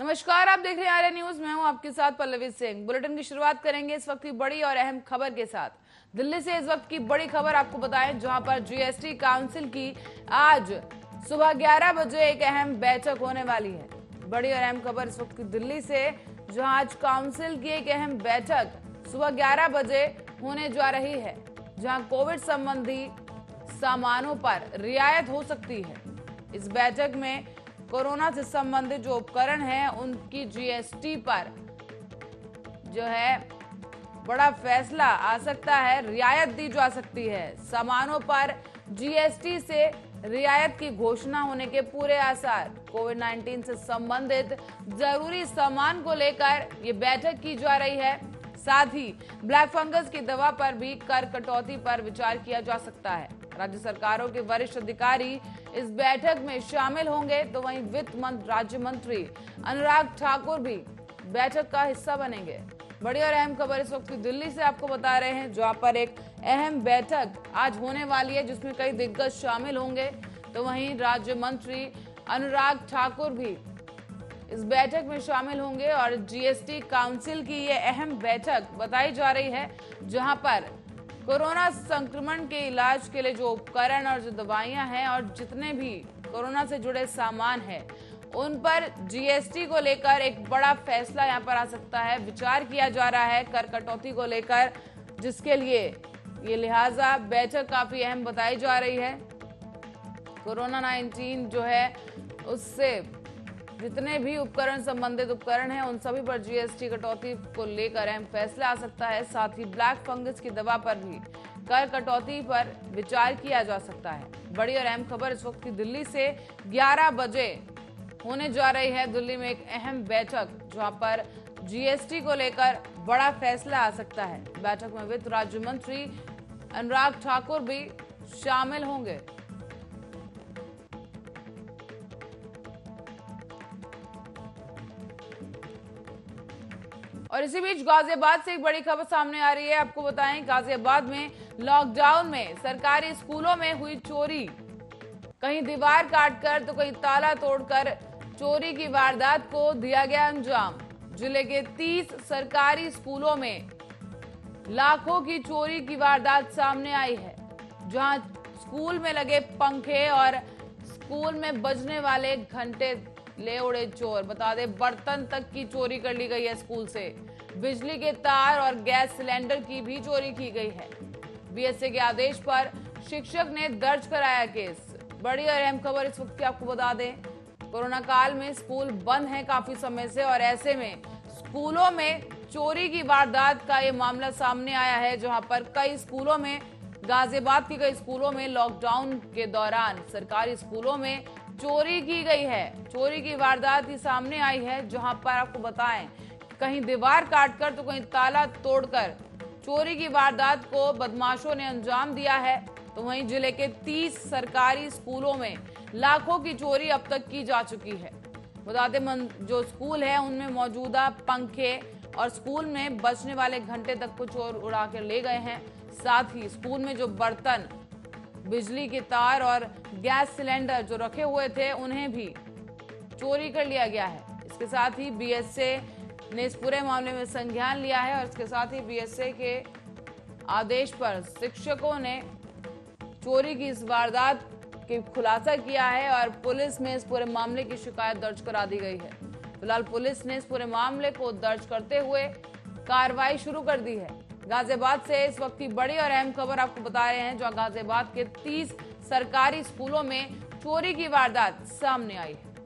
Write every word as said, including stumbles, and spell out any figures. नमस्कार, आप देख रहे हैं आर्य न्यूज़। मैं हूं आपके साथ पल्लवी सिंह। बुलेटिन की शुरुआत करेंगे इस वक्त की बड़ी और अहम खबर के साथ। दिल्ली से इस वक्त की बड़ी खबर आपको बताएं, जहां पर जीएसटी काउंसिल की आज सुबह ग्यारह बजे एक अहम बैठक होने वाली है। बड़ी और अहम खबर इस वक्त की दिल्ली से, जहाँ आज काउंसिल की एक अहम बैठक सुबह ग्यारह बजे होने जा रही है, जहाँ कोविड संबंधी सामानों पर रियायत हो सकती है। इस बैठक में कोरोना से संबंधित जो उपकरण हैं उनकी जीएसटी पर जो है बड़ा फैसला आ सकता है, रियायत दी जा सकती है। सामानों पर जीएसटी से रियायत की घोषणा होने के पूरे आसार। कोविड नाइन्टीन से संबंधित जरूरी सामान को लेकर ये बैठक की जा रही है। साथ ही ब्लैक फंगस की दवा पर भी कर कटौती पर विचार किया जा सकता है। राज्य सरकारों के वरिष्ठ अधिकारी इस बैठक में शामिल होंगे, तो वहीं वित्त मंत्री राज्य मंत्री अनुराग ठाकुर भी बैठक का हिस्सा बनेंगे। बड़ी और अहम खबर इस वक्त दिल्ली से आपको बता रहे हैं, जहां पर एक अहम बैठक आज होने वाली है, जिसमें कई दिग्गज शामिल होंगे, तो वहीं राज्य मंत्री अनुराग ठाकुर भी इस बैठक में शामिल होंगे। और जीएसटी काउंसिल की ये अहम बैठक बताई जा रही है, जहां पर कोरोना संक्रमण के इलाज के लिए जो उपकरण और जो दवाइयां हैं और जितने भी कोरोना से जुड़े सामान हैं उन पर जीएसटी को लेकर एक बड़ा फैसला यहां पर आ सकता है। विचार किया जा रहा है कर कटौती को लेकर, जिसके लिए ये लिहाजा बैठक काफी अहम बताई जा रही है। कोरोना नाइन्टीन जो है उससे जितने भी उपकरण संबंधित उपकरण हैं उन सभी पर जीएसटी कटौती को लेकर अहम फैसला आ सकता है। साथ ही ब्लैक फंगस की दवा पर भी कर कटौती पर विचार किया जा सकता है। बड़ी और अहम खबर इस वक्त की दिल्ली से ग्यारह बजे होने जा रही है। दिल्ली में एक अहम बैठक जहां पर जीएसटी को लेकर बड़ा फैसला आ सकता है। बैठक में वित्त राज्य मंत्री अनुराग ठाकुर भी शामिल होंगे। और इसी बीच गाजियाबाद से एक बड़ी खबर सामने आ रही है। आपको बताएं, गाजियाबाद में लॉकडाउन में सरकारी स्कूलों में हुई चोरी। कहीं दीवार काटकर तो कहीं ताला तोड़कर चोरी की वारदात को दिया गया अंजाम। जिले के तीस सरकारी स्कूलों में लाखों की चोरी की वारदात सामने आई है, जहां स्कूल में लगे पंखे और स्कूल में बजने वाले घंटे ले उड़े चोर। बता दे, बर्तन तक की चोरी कर ली गई है स्कूल से। बिजली के तार और गैस सिलेंडर की भी चोरी की गई है। बीएसए के आदेश पर शिक्षक ने दर्ज कराया केस। बड़ी और अहम खबर इस वक्त की आपको बता दें, कोरोना काल में स्कूल बंद है काफी समय से, और ऐसे में स्कूलों में चोरी की वारदात का ये मामला सामने आया है, जहाँ पर कई स्कूलों में, गाजियाबाद के कई स्कूलों में लॉकडाउन के दौरान सरकारी स्कूलों में चोरी की गई है। चोरी की वारदात ही सामने आई है, जहां पर आपको बताएं, कहीं दीवार काटकर तो कहीं ताला तोड़कर चोरी की वारदात को बदमाशों ने अंजाम दिया है। तो वहीं जिले के तीस सरकारी स्कूलों में लाखों की चोरी अब तक की जा चुकी है। बताते, जो स्कूल है उनमें मौजूदा पंखे और स्कूल में बचने वाले घंटे तक को चोर उड़ा कर ले गए हैं। साथ ही स्कूल में जो बर्तन, बिजली के तार और गैस सिलेंडर जो रखे हुए थे उन्हें भी चोरी कर लिया गया है। इसके साथ ही बीएसए ने इस पूरे मामले में संज्ञान लिया है, और इसके साथ ही बीएसए के आदेश पर शिक्षकों ने चोरी की इस वारदात का खुलासा किया है, और पुलिस में इस पूरे मामले की शिकायत दर्ज करा दी गई है। फिलहाल पुलिस ने इस पूरे मामले को दर्ज करते हुए कार्रवाई शुरू कर दी है। गाजियाबाद से इस वक्त की बड़ी और अहम खबर आपको बता रहे हैं, जो गाजियाबाद के तीस सरकारी स्कूलों में चोरी की वारदात सामने आई है।